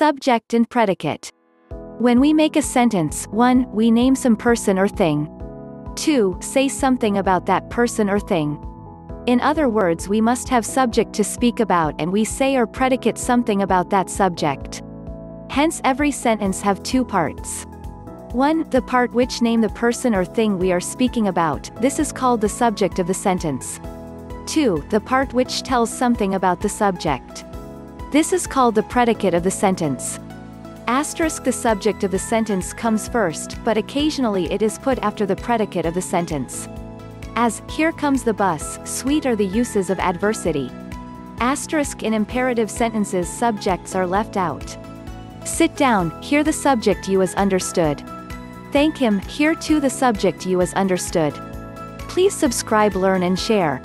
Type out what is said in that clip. Subject and predicate. When we make a sentence, 1. We name some person or thing. 2. Say something about that person or thing. In other words, we must have subject to speak about, and we say or predicate something about that subject. Hence every sentence have two parts. 1. The part which name the person or thing we are speaking about, this is called the subject of the sentence. 2. The part which tells something about the subject. This is called the predicate of the sentence. Asterisk the subject of the sentence comes first, but occasionally it is put after the predicate of the sentence. As, here comes the bus, sweet are the uses of adversity. Asterisk in imperative sentences subjects are left out. Sit down, here the subject you is understood. Thank him, here too the subject you is understood. Please subscribe, learn and share.